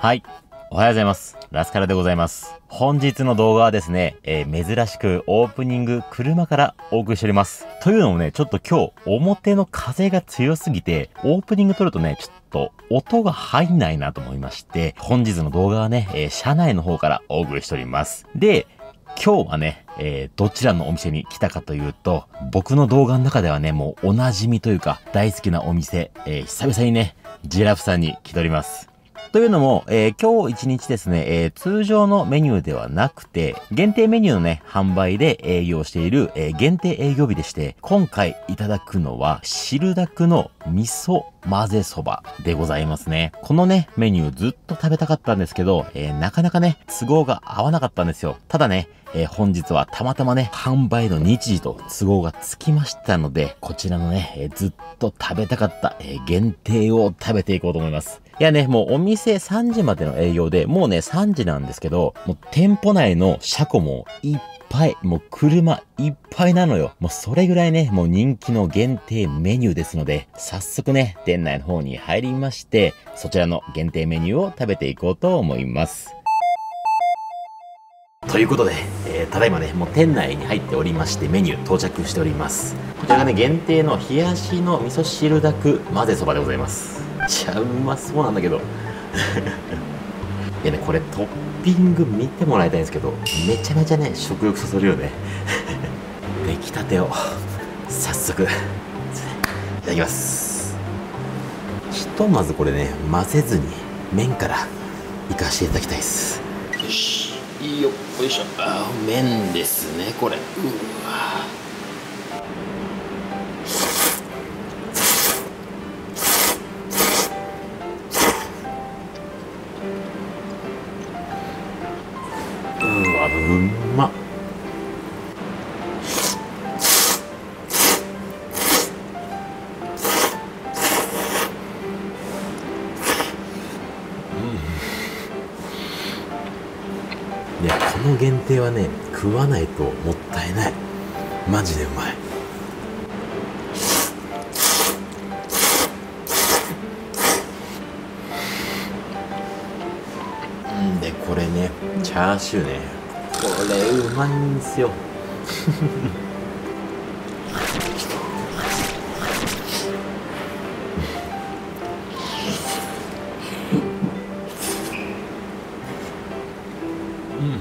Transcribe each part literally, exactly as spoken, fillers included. はい。おはようございます。ラスカルでございます。本日の動画はですね、えー、珍しくオープニング車からお送りしております。というのもね、ちょっと今日表の風が強すぎて、オープニング撮るとね、ちょっと音が入んないなと思いまして、本日の動画はね、えー、車内の方からお送りしております。で、今日はね、えー、どちらのお店に来たかというと、僕の動画の中ではね、もうお馴染みというか、大好きなお店、えー、久々にね、ジラフさんに来ております。というのも、えー、今日一日ですね、えー、通常のメニューではなくて、限定メニューのね、販売で営業している、えー、限定営業日でして、今回いただくのは、汁だくの味噌混ぜそばでございますね。このね、メニューずっと食べたかったんですけど、えー、なかなかね、都合が合わなかったんですよ。ただね、えー、本日はたまたまね、販売の日時と都合がつきましたので、こちらのね、えー、ずっと食べたかった、えー、限定を食べていこうと思います。いやね、もうお店さんじまでの営業で、もうね、さんじなんですけど、もう店舗内の車庫もいっぱい、もう車いっぱいなのよ。もうそれぐらいね、もう人気の限定メニューですので、早速ね、店内の方に入りまして、そちらの限定メニューを食べていこうと思います。ということで、えー、ただいまね、もう店内に入っておりまして、メニュー到着しております。こちらがね、限定の冷やしの味噌汁だく混ぜそばでございます。めっちゃうまそうなんだけどいやね、これトッピング見てもらいたいんですけど、めちゃめちゃね、食欲そそるよね出来たてを早速いただきます。ひとまずこれね、混ぜずに麺からいかしていただきたいです。よし、いいよ、よいしょ。あ、麺ですね、これ。うわ、うんまっ。うん、いや、この限定はね、食わないともったいない。マジでうまい。うんで、これね、チャーシューね、これうまいんですよ、うん、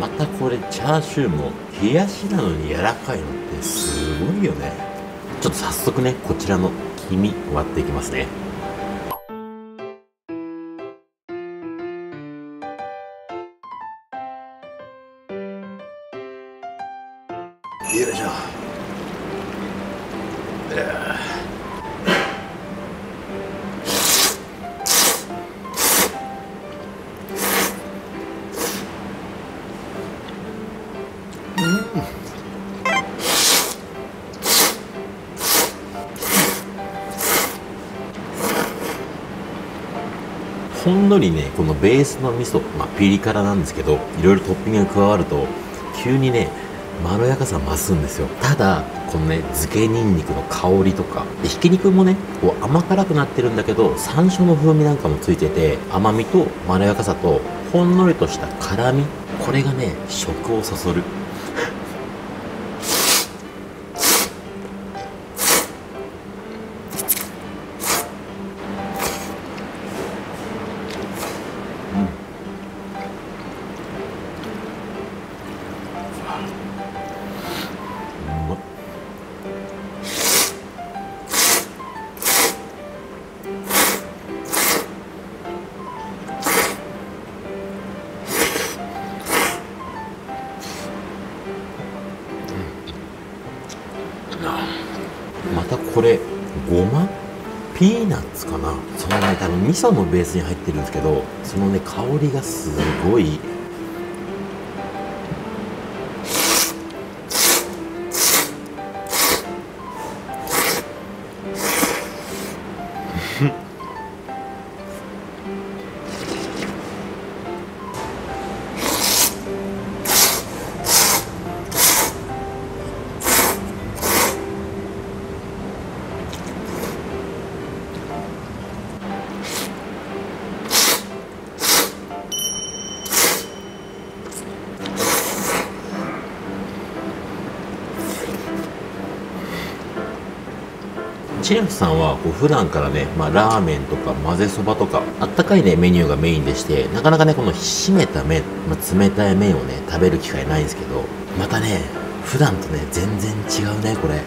またこれチャーシューも冷やしなのに柔らかいのってすごいよね。ちょっと早速ね、こちらの黄身割っていきますね。よいしょ。うん、ほんのりね、このベースの味噌、まあ、ピリ辛なんですけど、いろいろトッピングが加わると急にね、まろやかさ増すんですよ。ただこのね、漬けにんにくの香りとかで、ひき肉もね、こう甘辛くなってるんだけど、山椒の風味なんかもついてて、甘みとまろやかさとほんのりとした辛み、これがね、食をそそるまたこれ、ごまピーナッツかな。そのね、多分味噌のベースに入ってるんですけど、そのね、香りがすごい。千秋さんはこう普段からね、まあ、ラーメンとか混ぜそばとかあったかいねメニューがメインでして、なかなかねこの締めた麺、まあ、冷たい麺をね食べる機会ないんですけど、またね普段とね全然違うねこれ。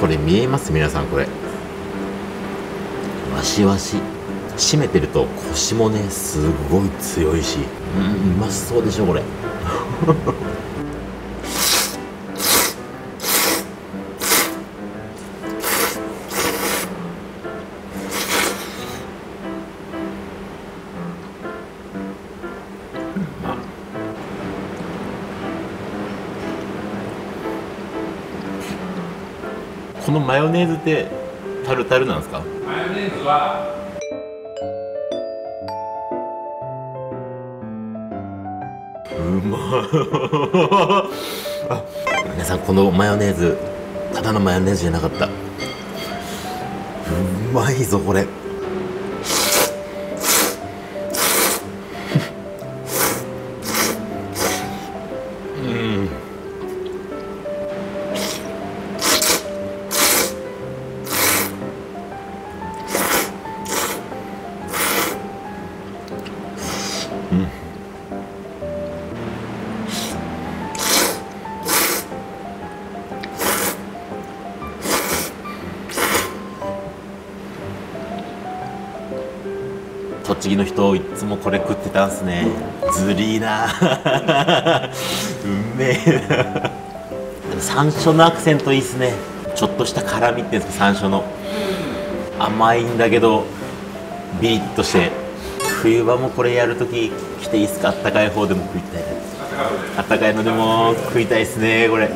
これ見えます皆さん、これわしわし締めてるとコシもねすごい強いし、うん、うまそうでしょこれ。このマヨネーズってタルタルなんですか？マヨネーズはうまあ、皆さんこのマヨネーズただのマヨネーズじゃなかった。うまいぞこれ。栃木の人いつもこれ食ってたんすね。ずりーなー。うめえ。山椒のアクセントいいっすね。ちょっとした辛みっていうんですか、山椒の。甘いんだけどビリッとして。冬場もこれやるとき来ていいっすか？あったかい方でも食いたい。あったかいのでも食いたいっすねこれ。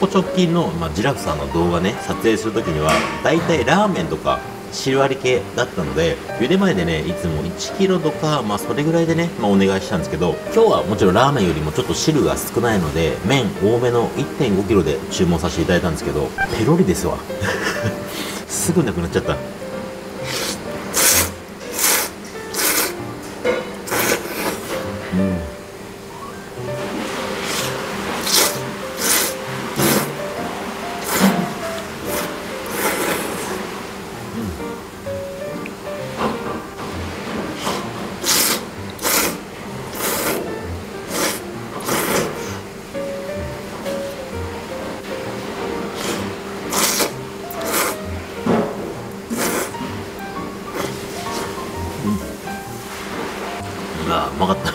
ここ直近の、まあ、ジラフさんの動画ね撮影するときには大体ラーメンとか汁あり系だったので、茹で前でねいつもいちキロとか、まあ、それぐらいでね、まあ、お願いしたんですけど、今日はもちろんラーメンよりもちょっと汁が少ないので麺多めの いってんごキロで注文させていただいたんですけど、ペロリですわ。すぐなくなっちゃった。あ、うまかった。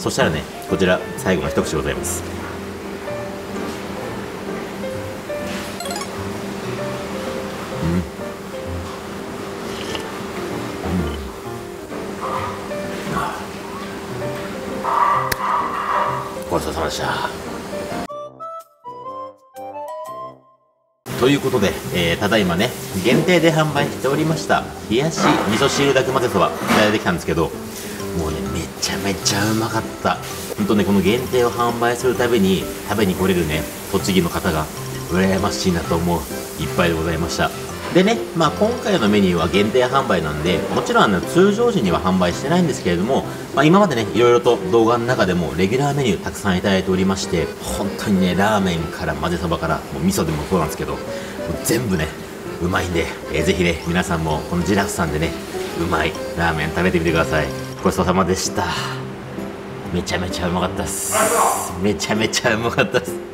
そしたらね、こちら最後の一口でございます。うん、うん、ごちそうさまでした。ということで、えー、ただいまね限定で販売しておりました冷やし味噌汁だく混ぜそばいただいてきたんですけど、もうねめちゃめちゃうまかった。ほんとねこの限定を販売するたびに食べに来れるね栃木の方が羨ましいなと思う一杯でございました。でね、まあ、今回のメニューは限定販売なんで、もちろんあの通常時には販売してないんですけれども、まあ、今までねいろいろと動画の中でもレギュラーメニューたくさんいただいておりまして、本当にねラーメンから混ぜそばからもう味噌でもそうなんですけど、もう全部ねうまいんで、えー、ぜひね皆さんもこのジラフさんでねうまいラーメン食べてみてください。ごちそうさまでした。めちゃめちゃうまかったっす。めちゃめちゃうまかったっす。